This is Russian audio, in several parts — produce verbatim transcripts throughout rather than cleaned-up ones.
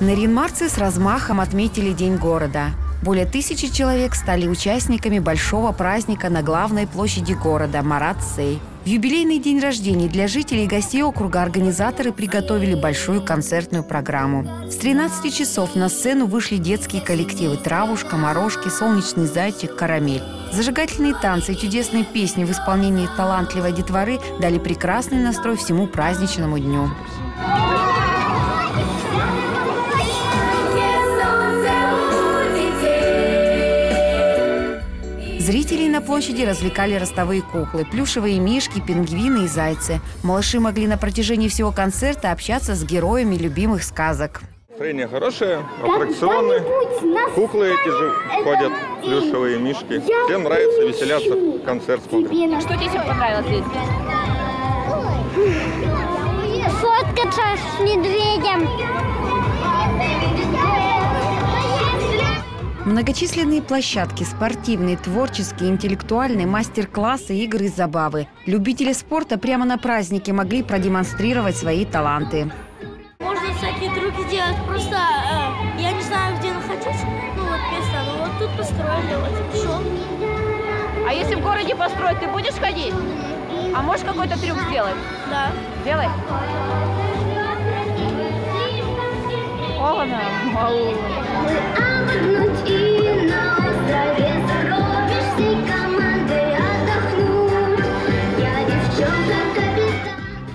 Нарьянмарцы с размахом отметили День города. Более тысячи человек стали участниками большого праздника на главной площади города – Маратсей. В юбилейный день рождения для жителей и гостей округа организаторы приготовили большую концертную программу. С тринадцати часов на сцену вышли детские коллективы «Травушка», «Морожки», «Солнечный зайчик», «Карамель». Зажигательные танцы и чудесные песни в исполнении талантливой детворы дали прекрасный настрой всему праздничному дню. Зрителей на площади развлекали ростовые куклы, плюшевые мишки, пингвины и зайцы. Малыши могли на протяжении всего концерта общаться с героями любимых сказок. Настроение хорошее, аттракционы, куклы эти же ходят, плюшевые мишки. Всем нравится, веселятся, концерт смотрят. Что тебе понравилось здесь? Фоткаться с медведем. Многочисленные площадки, спортивные, творческие, интеллектуальные, мастер-классы, игры и забавы. Любители спорта прямо на празднике могли продемонстрировать свои таланты. Можно всякие трюки делать, просто э, я не знаю, где находиться, ну вот место, ну вот тут построили, вот пошел. А если в городе построить, ты будешь ходить? А можешь какой-то трюк сделать? Да. Делай. О, она, мало.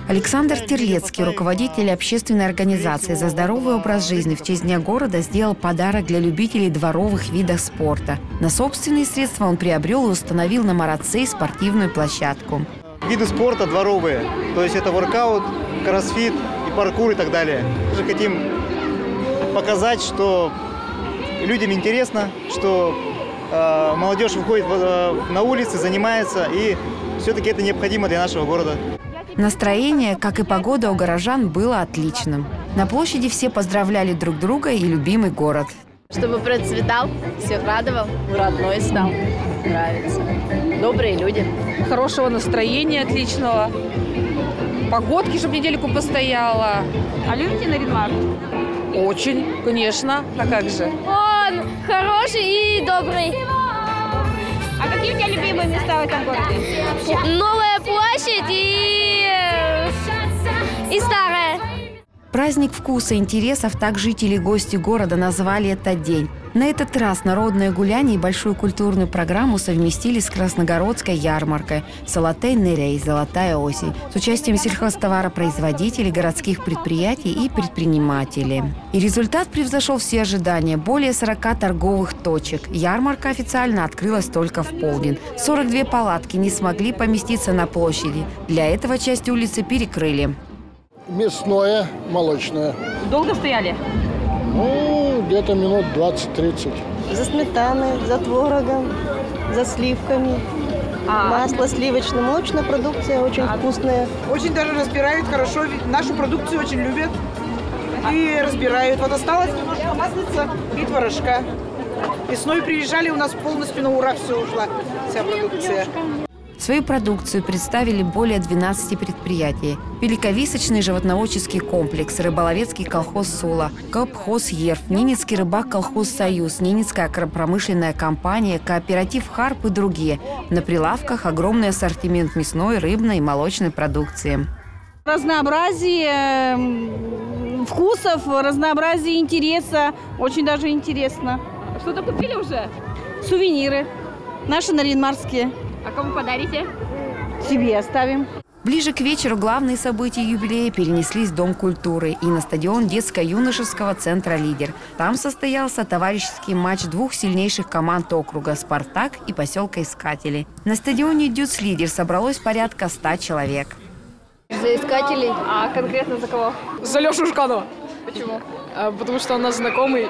Александр Терлецкий, руководитель общественной организации «За здоровый образ жизни», в честь Дня города сделал подарок для любителей дворовых видов спорта. На собственные средства он приобрел и установил на Маратсей спортивную площадку. Виды спорта дворовые, то есть это воркаут, кроссфит и паркур и так далее. Мы же хотим показать, что людям интересно, что э, молодежь выходит э, на улицы, занимается, и все-таки это необходимо для нашего города. Настроение, как и погода у горожан, было отличным. На площади все поздравляли друг друга и любимый город. Чтобы процветал, всех радовал, родной стал. Нравится. Добрые люди. Хорошего настроения отличного. Погодки, чтобы недельку постояла. А любите Нарьян-Мар? Очень, конечно. А как же? Он хороший и добрый. А какие у тебя любимые места в этом городе? Новая площадь и, и старая. Праздник вкуса и интересов, так жители и гости города назвали этот день. На этот раз народное гуляние и большую культурную программу совместили с Красногородской ярмаркой «Солотэй нэрей. Золотая осень» с участием сельхозтоваропроизводителей, городских предприятий и предпринимателей. И результат превзошел все ожидания. Более сорока торговых точек. Ярмарка официально открылась только в полдень. сорок две палатки не смогли поместиться на площади. Для этого часть улицы перекрыли. Мясное, молочное. Долго стояли? Ну, где-то минут двадцать-тридцать. За сметаной, за творогом, за сливками. А, масло сливочное, молочная продукция очень а, вкусная. Очень даже разбирают хорошо, ведь нашу продукцию очень любят и разбирают. Вот осталось немножко маслица и творожка. Весной приезжали, у нас полностью на ура все ушла, вся продукция. Свою продукцию представили более двенадцати предприятий. Великовисочный животноводческий комплекс, рыболовецкий колхоз «Сула», колхоз «Ерф», Ненецкий рыбак-колхоз «Союз», Ненецкая агропромышленная компания, кооператив «Харп» и другие. На прилавках огромный ассортимент мясной, рыбной и молочной продукции. Разнообразие вкусов, разнообразие интереса. Очень даже интересно. Что-то купили уже? Сувениры. Наши нарьянмарские. А кому подарите? Себе оставим. Ближе к вечеру главные события юбилея перенеслись в Дом культуры и на стадион детско-юношеского центра «Лидер». Там состоялся товарищеский матч двух сильнейших команд округа – «Спартак» и поселка Искатели. На стадионе «Дюц Лидер» собралось порядка ста человек. За Искателей. А конкретно за кого? За Лёшу Шканова. Почему? А, потому что она знакомый.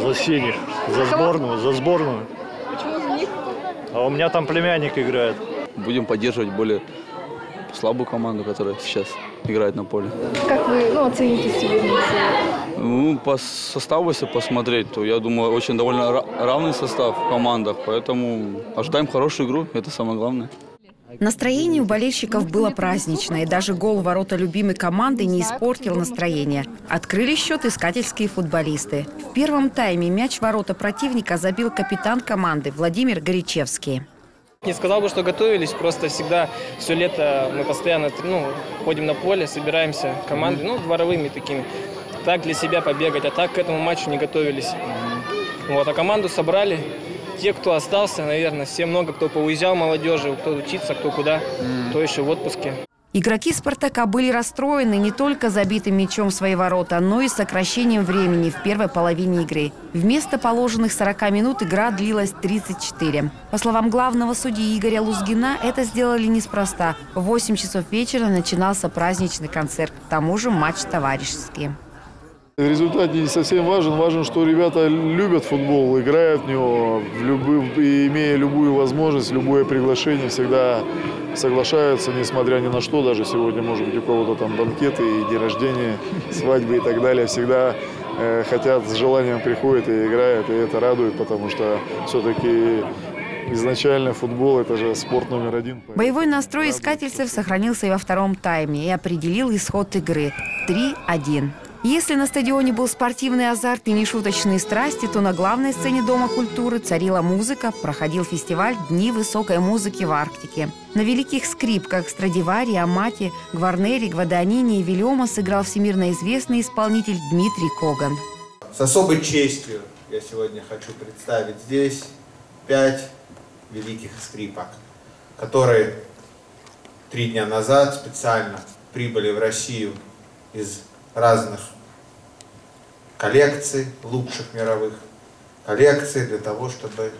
За «Синих», за сборную, за сборную. Почему за них? А у меня там племянник играет. Будем поддерживать более слабую команду, которая сейчас играет на поле. Как вы ну, оцените сегодня? Ну, по составу, если посмотреть, то, я думаю, очень довольно равный состав в командах. Поэтому ожидаем хорошую игру, это самое главное. Настроение у болельщиков было праздничное, и даже гол ворота любимой команды не испортил настроение. Открыли счет искательские футболисты. В первом тайме мяч ворота противника забил капитан команды Владимир Горячевский. Не сказал бы, что готовились, просто всегда все лето мы постоянно ну, ходим на поле, собираемся команды, ну, дворовыми такими, так для себя побегать, а так к этому матчу не готовились. Вот, а команду собрали. Те, кто остался, наверное, все много, кто поуезжал, молодежи, кто учится, кто куда, кто еще в отпуске. Игроки «Спартака» были расстроены не только забитым мячом в свои ворота, но и сокращением времени в первой половине игры. Вместо положенных сорока минут игра длилась тридцать четыре. По словам главного судьи Игоря Лузгина, это сделали неспроста. В восемь часов вечера начинался праздничный концерт, к тому же матч товарищеский. Результат не совсем важен. Важно, что ребята любят футбол, играют в него, в любым, и, имея любую возможность, любое приглашение, всегда соглашаются, несмотря ни на что. Даже сегодня, может быть, у кого-то там банкеты, и дни рождения, свадьбы и так далее. Всегда э, хотят, с желанием приходят и играют, и это радует, потому что все-таки... изначально футбол – это же спорт номер один. Боевой настрой искательцев сохранился и во втором тайме и определил исход игры – три один. Если на стадионе был спортивный азарт и нешуточные страсти, то на главной сцене Дома культуры царила музыка, проходил фестиваль «Дни высокой музыки в Арктике». На великих скрипках Страдивари, Амати, Гварнери, Гвадонине и Веллома сыграл всемирно известный исполнитель Дмитрий Коган. С особой честью я сегодня хочу представить здесь пять великих скрипок, которые три дня назад специально прибыли в Россию из разных коллекций, лучших мировых коллекций, для того, чтобы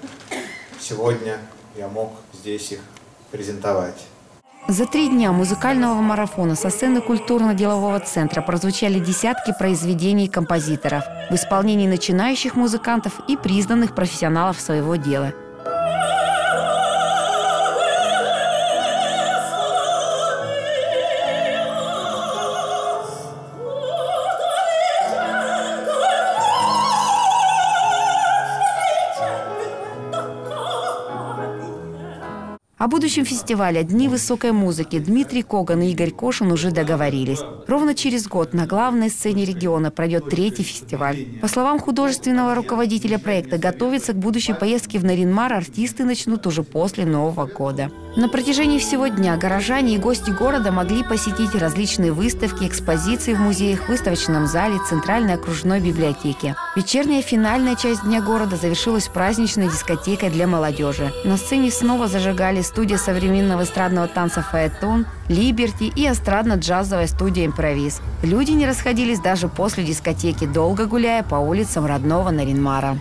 сегодня я мог здесь их презентовать. За три дня музыкального марафона со сцены культурно-делового центра прозвучали десятки произведений композиторов в исполнении начинающих музыкантов и признанных профессионалов своего дела. О будущем фестивале «Дни высокой музыки» Дмитрий Коган и Игорь Кошин уже договорились. Ровно через год на главной сцене региона пройдет третий фестиваль. По словам художественного руководителя проекта, готовиться к будущей поездке в Нарьян-Мар артисты начнут уже после Нового года. На протяжении всего дня горожане и гости города могли посетить различные выставки, экспозиции в музеях, выставочном зале, центральной окружной библиотеке. Вечерняя финальная часть Дня города завершилась праздничной дискотекой для молодежи. На сцене снова зажигали студия современного эстрадного танца «Фаэтон», «Либерти» и эстрадно-джазовая студия «Импровиз». Люди не расходились даже после дискотеки, долго гуляя по улицам родного Нарьян-Мара.